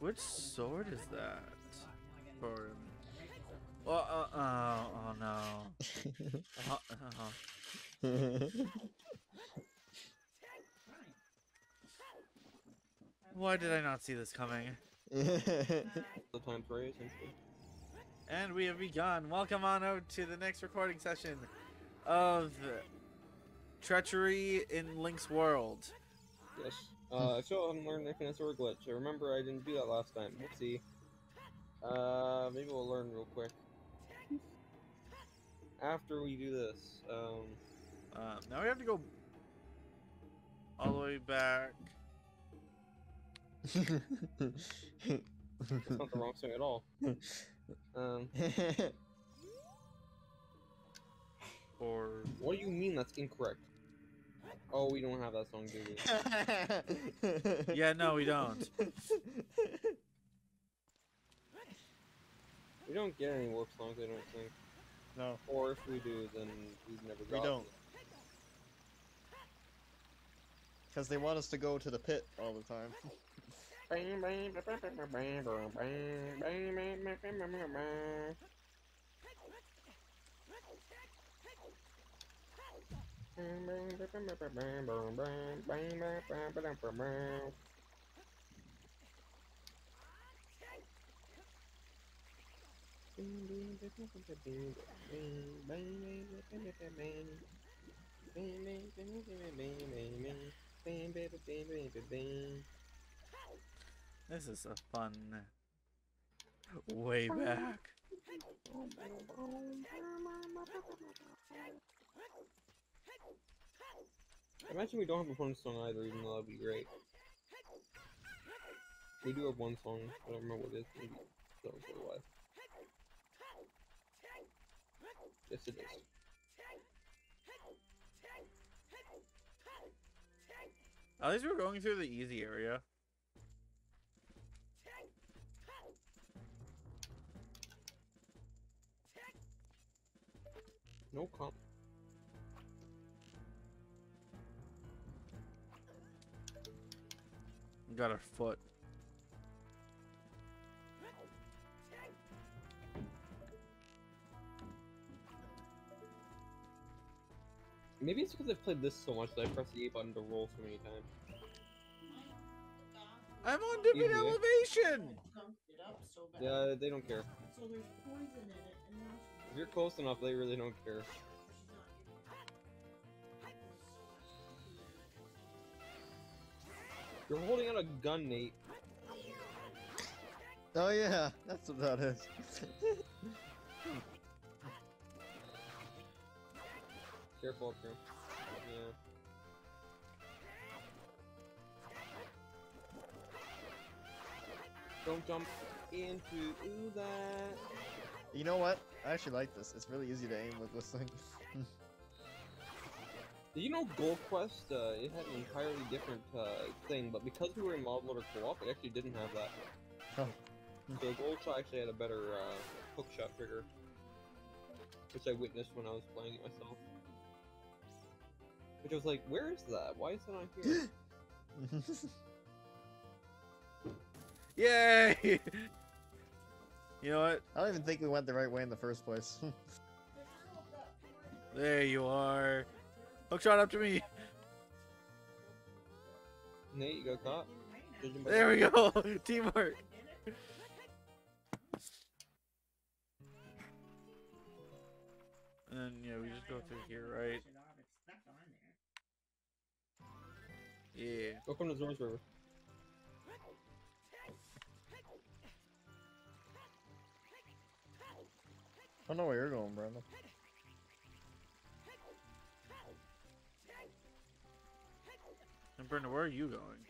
Which sword is that? Or, oh no. Why did I not see this coming? The time for it, and we have begun. Welcome on out to the next recording session of Treachery in Link's World. Yes. Show unlearn infinite sword glitch. Remember, I didn't do that last time. Whoopsie. Maybe we'll learn real quick. After we do this, now we have to go all the way back. That's not the wrong thing at all. Or what do you mean that's incorrect? Oh, we don't have that song, do we? Yeah, no, we don't. We don't get any warp songs, I don't think. No. Or if we do, then we've never got. We don't. Because they want us to go to the pit all the time. This is a fun way back. Imagine we don't have a fun song either, even though that'd be great. We do have one song, I don't remember what it is. That was really live. Yes, it is. At least we're going through the easy area. No comp. Got a foot. Maybe it's because I've played this so much that I press the A button to roll so many times. I'm on different elevation! Yeah, they don't care. So there's poison in it, and now if you're close enough, they really don't care. You're holding out a gun, Nate. Oh yeah, that's what that is. Careful up here. Yeah. Don't jump into that. You know what? I actually like this. It's really easy to aim with this thing. Did you know Gold Quest, it had an entirely different thing, but because we were in Model Motor Co-op, it actually didn't have that. Oh. So Gold Shot actually had a better hook shot trigger, which I witnessed when I was playing it myself. Which I was like, where is that? Why is it not here? Yay! You know what? I don't even think we went the right way in the first place. There you are. Hook shot up to me. Nate, you got caught. There we go. Teamwork. And then, yeah, we just go through here, right? Yeah. Welcome to Zorn's River. I don't know where you're going, Brandon. And Brenda, where are you going?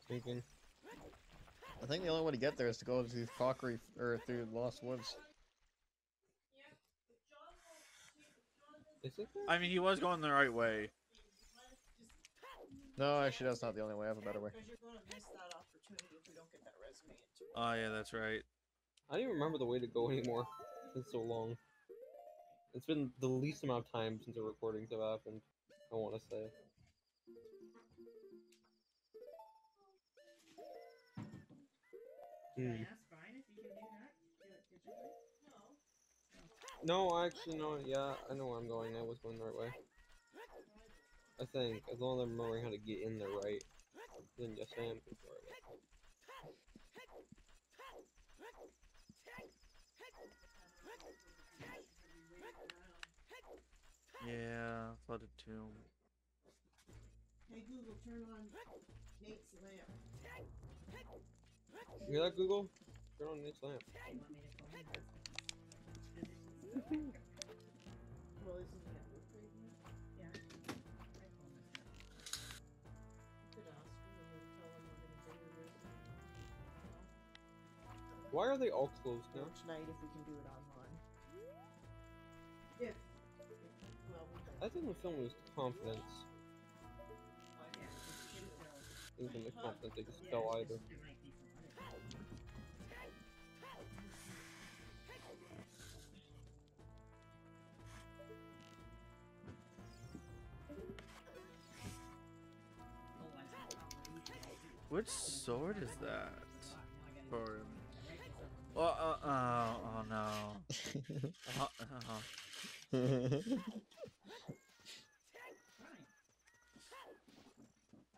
Speaking. I think the only way to get there is to go through Cockery or through Lost Woods. Is it there? I mean, he was going the right way. No, actually, that's not the only way. I have a better way. You're going to miss that opportunity if we don't get that resume. Oh yeah, that's right. I don't even remember the way to go anymore. It's so long. It's been the least amount of time since the recordings have happened, I want to say. Yeah, that's fine if you can do that. No, actually, no, yeah, I know where I'm going. I was going the right way. I think. As long as I'm remembering how to get in there right, then yes, I am going the right way. Yeah, Flooded Tomb. Hey Google, turn on Nate's lamp. You hear that, Google? Turn on Nate's lamp. You want me to call him? Well, this is gonna look great. Yeah. I call this now. Could ask them. Why are they all closed now? Tonight, if we can do it online. If. I think when someone was confidence, even the confidence they just fell either. Which sword is that? Or, oh no.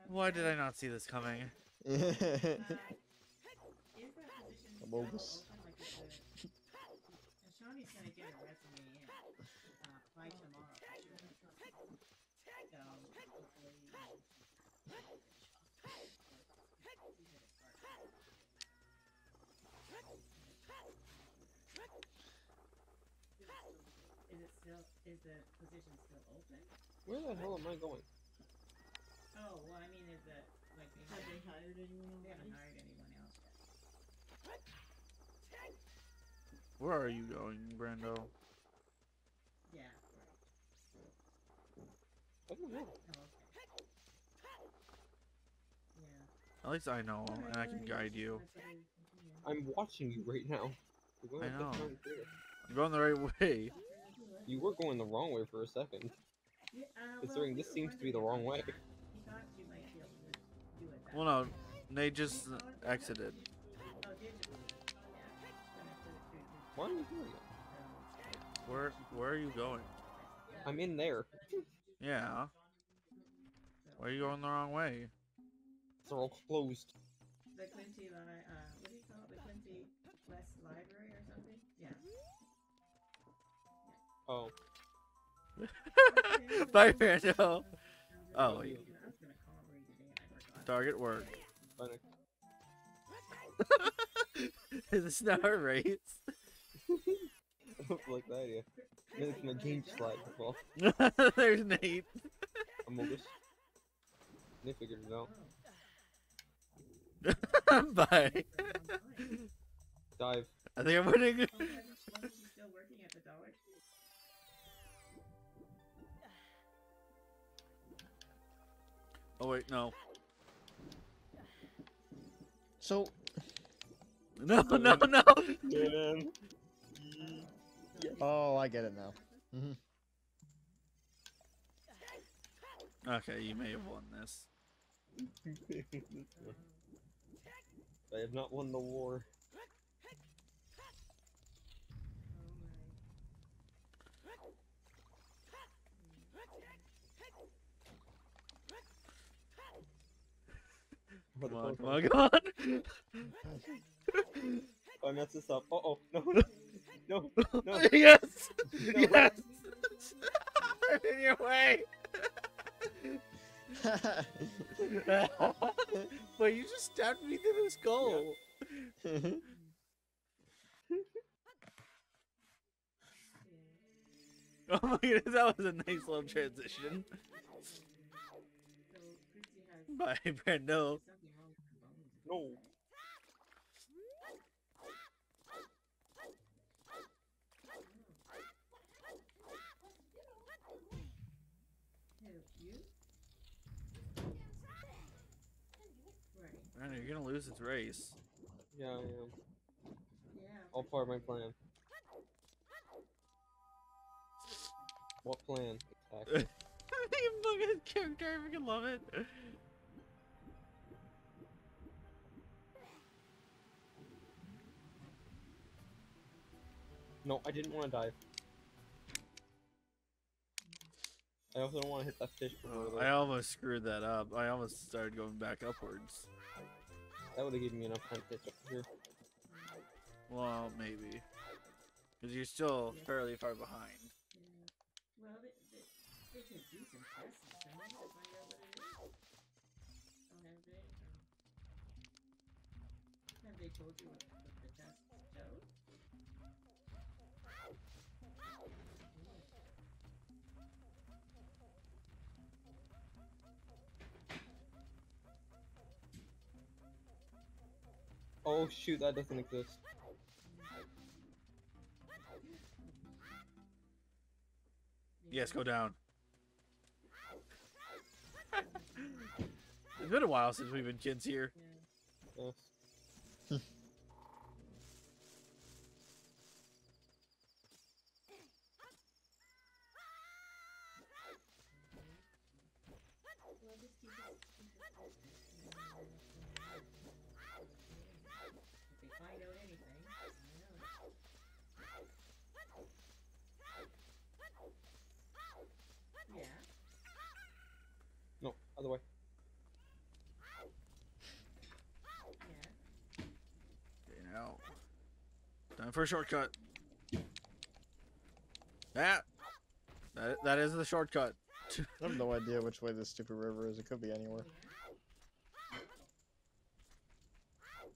Why did I not see this coming? Shawnee's gonna get a resume in by tomorrow. So, is the position still open? Where the hell am I going? Oh, well, I mean, is that, like, have they hired anyone else? They haven't hired anyone else yet. Where are you going, Brando? Yeah. I don't know. Oh, okay. Yeah. At least I know, and I can guide you. I'm watching you right now. I know. You're going the right way. You were going the wrong way for a second. Yeah, considering this seems to be the wrong way. Well, no, Nate just exited. Why are you doing that? Where are you going? I'm in there. Yeah. Why are you going the wrong way? They're all closed. The Quinty, what do you call it? The Quinty West Library or something? Yeah. Oh. Bye, Randall. Oh, wait. Target work. Is this not our race? I don't like that idea. Yeah. It's my game slide. Well. There's Nate. Among Us. Nate figured it out. Bye. Dive. I think I'm winning. Oh, she's still working at the dollar. Oh wait, no. So. No. Oh, I get it now. Mm-hmm. Okay, you may have won this. I have not won the war. Come on. I messed this up. Uh oh, no. Yes! No. Yes! I'm in your way! But you just stabbed me through this goal. Yeah. Oh my goodness, that was a nice little transition. Bye, Brando. No. Brando, you're gonna lose this race. Yeah, I am. Yeah. All part of my plan. What plan? Exactly. You fucking character, I freaking love it. No, I didn't want to dive. I also don't want to hit that fish before I almost screwed that up. I almost started going back upwards. That would have given me enough time to catch up here. Well, maybe. Because you're still fairly far behind. Well, they can do some tests. I want to find out what it is. Have they told you what the test showed? Oh shoot, that doesn't exist. Yes, go down. It's been a while since we've been kids here. Yeah. Yes. No, other way. Yeah. Okay, now. Time for a shortcut. That is the shortcut. I have no idea which way this stupid river is. It could be anywhere.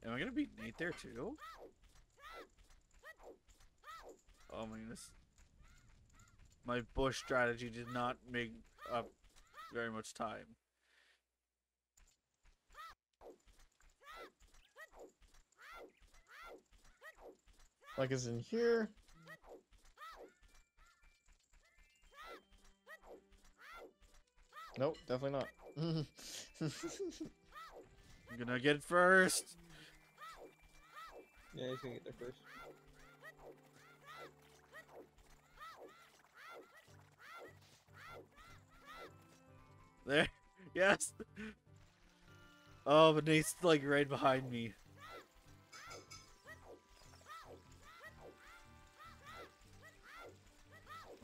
Am I gonna beat Nate there too? Oh my goodness. My bush strategy did not make up very much time. Like it's in here. Nope, definitely not. I'm gonna get it first. Yeah, he's gonna get there first. There, yes. Oh, but Nate's like right behind me.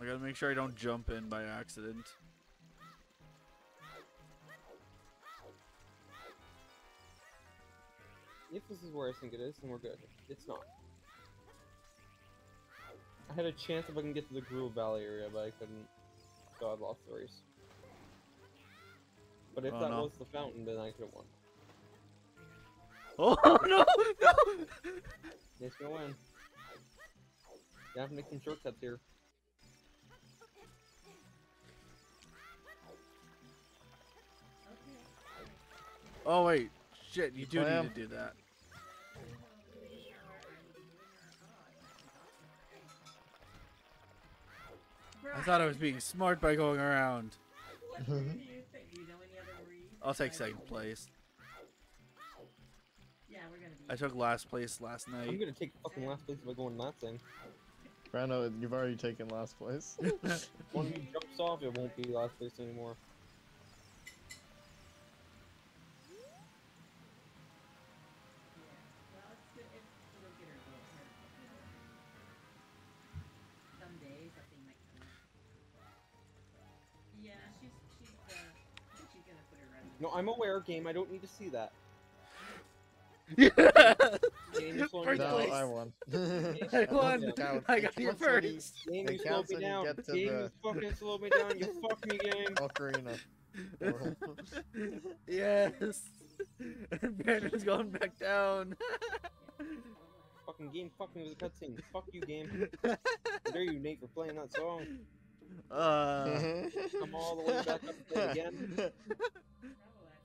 I gotta make sure I don't jump in by accident. If this is where I think it is, then we're good. It's not. I had a chance if I can get to the Gruel Valley area, but I couldn't. So I lost the race. But if that was the fountain, then I could have won. Oh no! No! It's gonna win. You have to make some shortcuts here. Oh wait, shit! You do need to do that. I thought I was being smart by going around. I'll take second place. Yeah, we're gonna be. I took last place last night. I'm gonna take fucking last place if I go in that thing. Brando, you've already taken last place. When he jumps off, it won't be last place anymore. No, I'm aware, game. I don't need to see that. Yeah. Game, you slowed me down. No, I won. I won. I got you first. Game, you slowed me down. Game, you fucking slowed me down. You fucked me, game. Ocarina. Yes. Brandon's going back down. Fucking game, fuck me with a cutscene. Fuck you, game. How dare you, Nate, for playing that song. Come all the way back up and play again.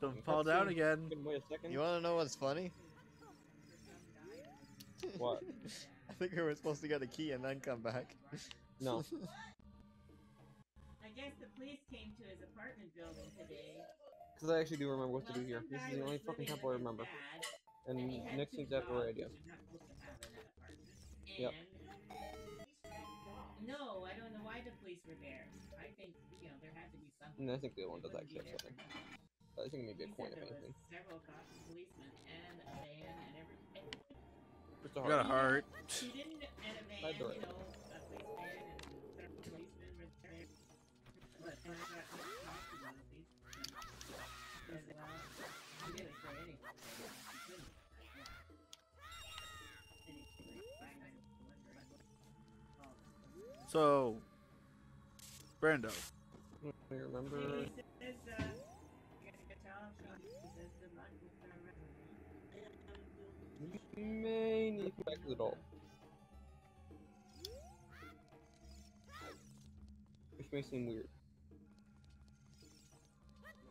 Don't fall down again. Wait a second. You want to know what's funny? What? I think we were supposed to get a key and then come back. No. I guess the police came to his apartment building today. Because I actually do remember what to do here. This is the only fucking temple I remember. And next thing's after I do. Yep. No, I don't know why the police were there. I think, you know, there had to be something. And I think the other one does actually have something. I think maybe a coin or anything. Several cops, policemen, and a van, and everything. Just a heart. Got a heart. He didn't animate any of that placement. So, Brando. I remember. You may need to back to the doll. Which may seem weird.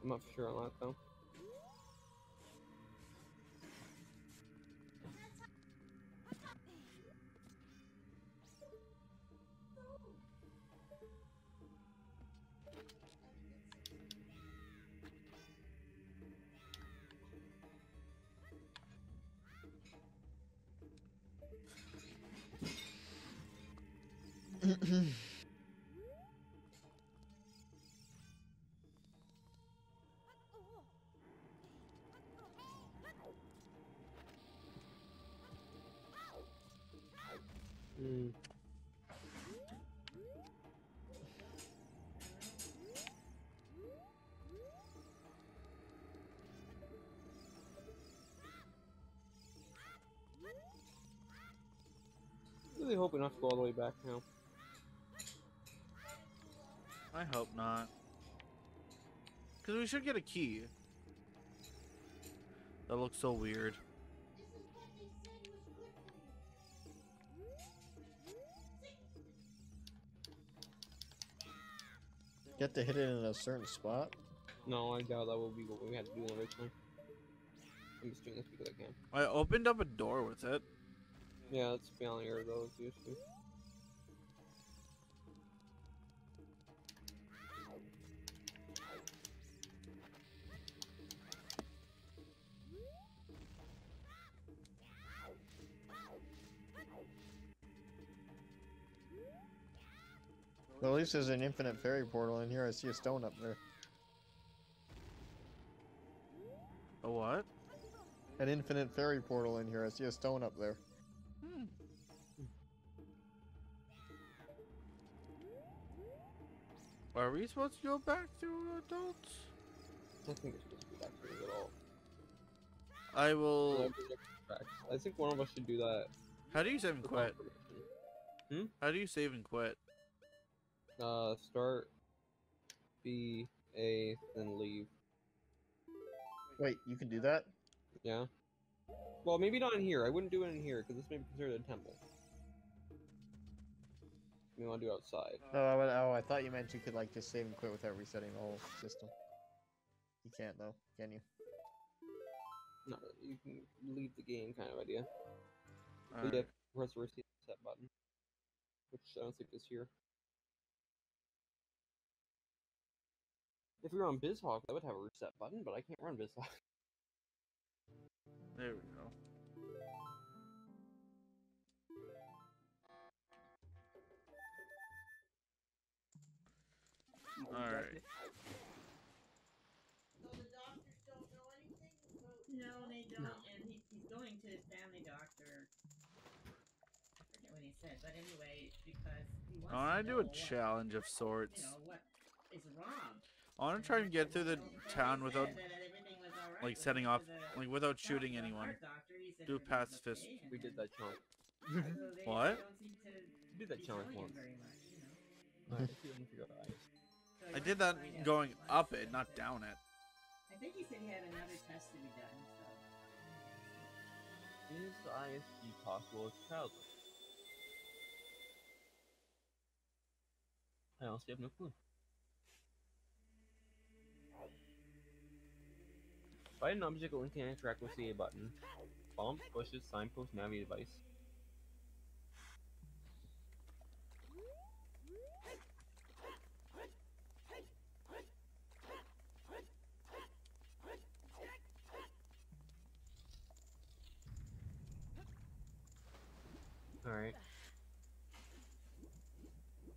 I'm not sure on that though. I really hope we don't have to go all the way back now. I hope not. Because we should get a key. That looks so weird. You have to hit it in a certain spot? No, I doubt that will be what we had to do originally. I'm just doing this because I can. I opened up a door with it. Yeah, that's failure though, it's usually. Well, at least there's an infinite fairy portal in here. I see a stone up there. A what? An infinite fairy portal in here. I see a stone up there. Are we supposed to go back to adults? I don't think we're supposed to go back to it at all. I will... I think one of us should do that. How do you save and quit? Hmm? How do you save and quit? Start... B... A... then leave. Wait, you can do that? Yeah. Well, maybe not in here. I wouldn't do it in here, because this may be considered a temple. We want to do outside. Oh, I thought you meant you could like just save and quit without resetting the whole system. You can't though, can you? No, you can leave the game kind of idea. All right. You have to press the reset button, which I don't think is here. If we were on BizHawk, that would have a reset button, but I can't run BizHawk. There we go. Alright. So the doctors don't know anything? No, they don't, and he's going to his family doctor. I forget what he said, but anyway, because he wants to do a challenge of sorts. You know, what is wrong? I want to try and get through the town without, like, setting off, like, without shooting anyone. Do a pacifist. We did that challenge. What? We did that challenge once. I did that going up it, not down it. I think he said he had another test to be done, so... Is the ISG possible as childless? I honestly have no clue. Find an object or anything I interact with the A button. Bumps, bushes, signposts, navigate device. Alright.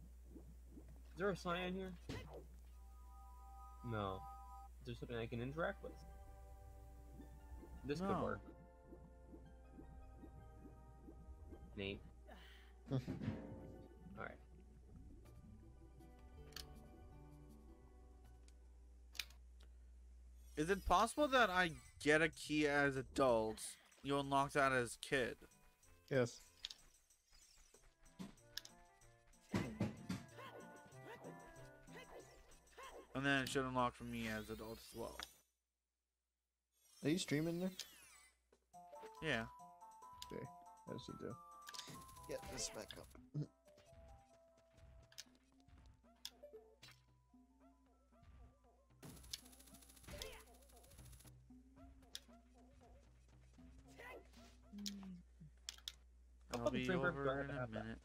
Is there a sign in here? No. Is there something I can interact with? This could work. Nate. All right. Is it possible that I get a key as adult? You unlock that as kid. Yes. And then it should unlock for me as adult as well. Are you streaming, Nick? Yeah. Okay. How does he do? Get this back up. I'll be over in a minute.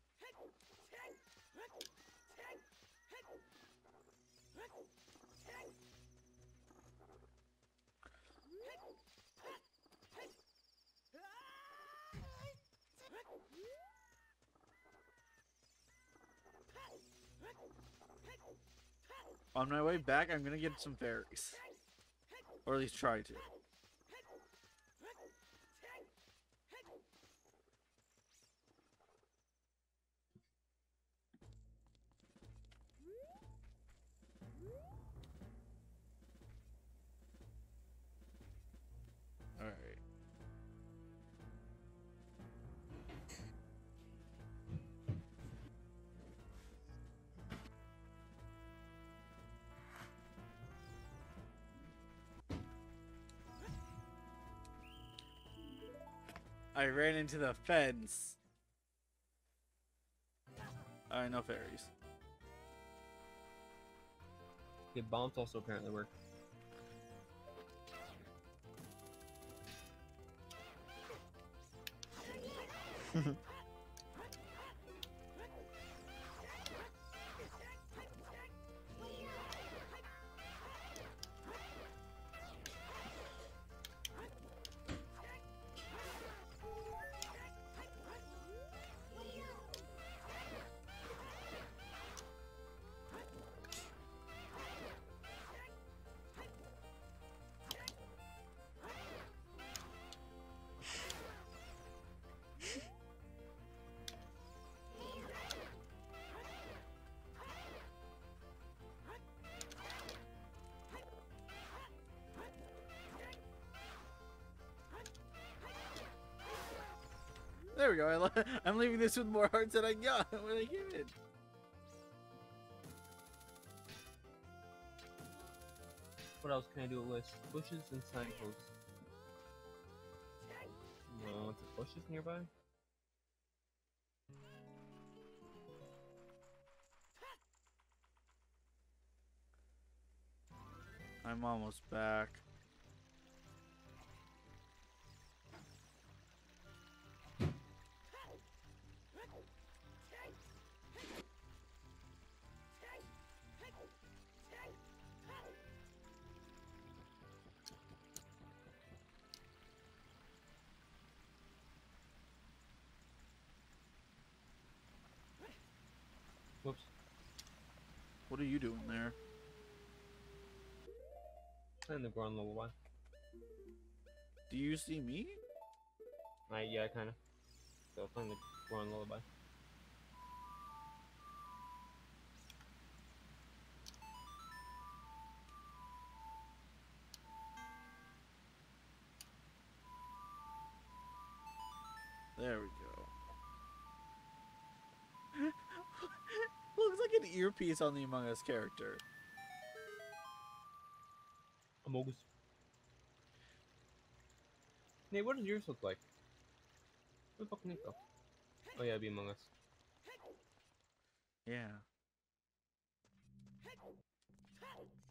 On my way back, I'm gonna get some fairies. Or at least try to. All right. I ran into the fence. Alright, no fairies. The bombs also apparently work. There we go. I'm leaving this with more hearts than I got when I give it. What else can I do with bushes and signposts? No, it's bushes nearby. I'm almost back. Whoops. What are you doing there? I'm gonna go on level 1. Do you see me? Yeah, kinda. So I'm gonna go on level 1. There we go. Earpiece on the Among Us character. Among Us. Nate, what does yours look like? Where the fuck did Nate go? Oh yeah, it'd be Among Us. Yeah.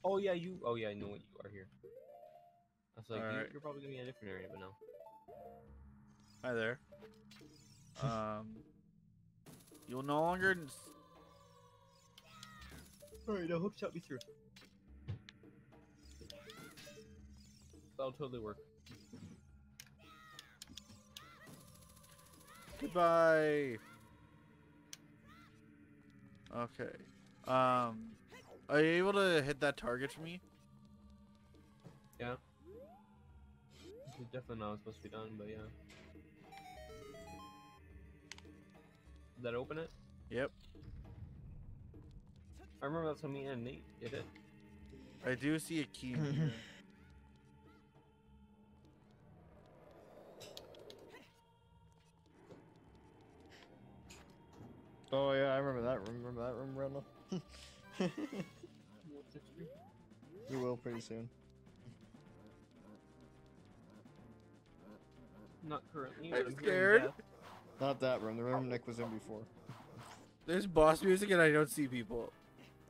Oh yeah, you. Oh yeah, I know what you are here. I was like, right. You're probably gonna be in a different area, but no. Hi there. You'll no longer. Alright, now hook shot me through. That'll totally work. Goodbye! Okay. Are you able to hit that target for me? Yeah. This is definitely not supposed to be done, but yeah. that open it? Yep. I remember that's what me and Nate did it. I do see a key. Oh yeah, I remember that room. Remember that room, Randall? You will pretty soon. Not currently. I'm scared. Not that room. The room Nick was in before. There's boss music and I don't see people.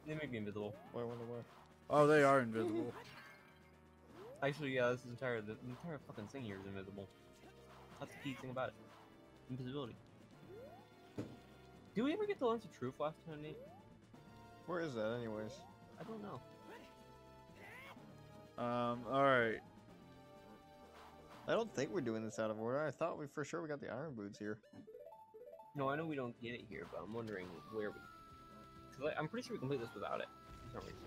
They make me invisible. Why? Why? Oh, they are invisible. Actually, yeah. This entire the entire fucking thing here is invisible. That's the key thing about it. Invisibility. Did we ever get the Lens of Truth last time, Nate? Where is that, anyways? I don't know. Alright. I don't think we're doing this out of order. I thought we for sure we got the Iron Boots here. No, I know we don't get it here, but I'm wondering where we... Cause I'm pretty sure we complete this without it. For some reason.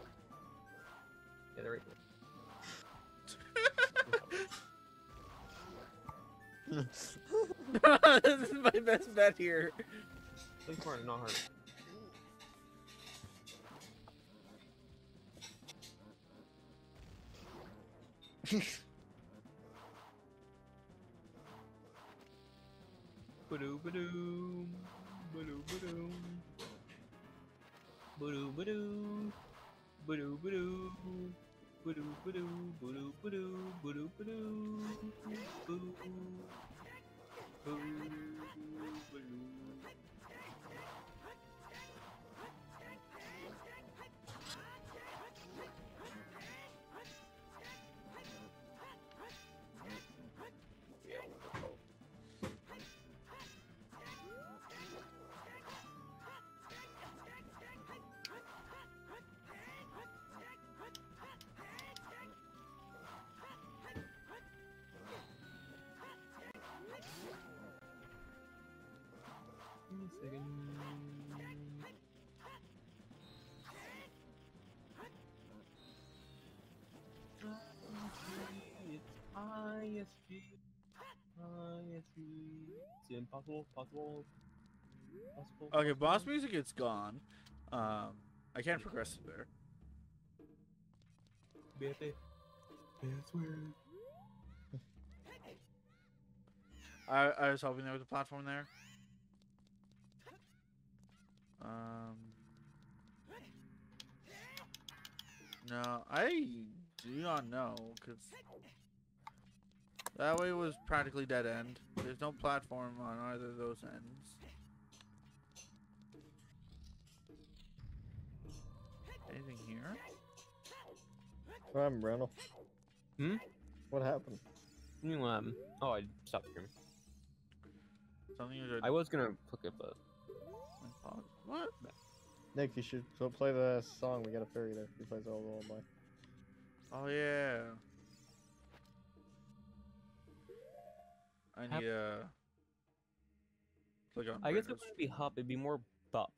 Yeah, they're right there. This is my best bet here. It's hard, not hard. Ba-doo, ba-doo. Ba-doo, ba-doo. Ba-doo, ba-doo. Ba-doo, ba-doo. Ba-doo, ba-doo. Ba-doo, ba-doo. Ba-doo, ba-doo. Ba-doo. ISG. It's impossible. Okay, boss music, it's gone. I can't progress to there. I was hoping there was a platform there. No, I do not know, because that way was practically dead end. There's no platform on either of those ends. Anything here? What happened, Randall? Hmm? What happened? Oh, I stopped screaming. I was gonna look up a... What? Nick, you should go play the song. We got a fairy there. He plays all the lullaby. Oh yeah. I need a. Click on. I guess it wouldn't be hop. It'd be more bop.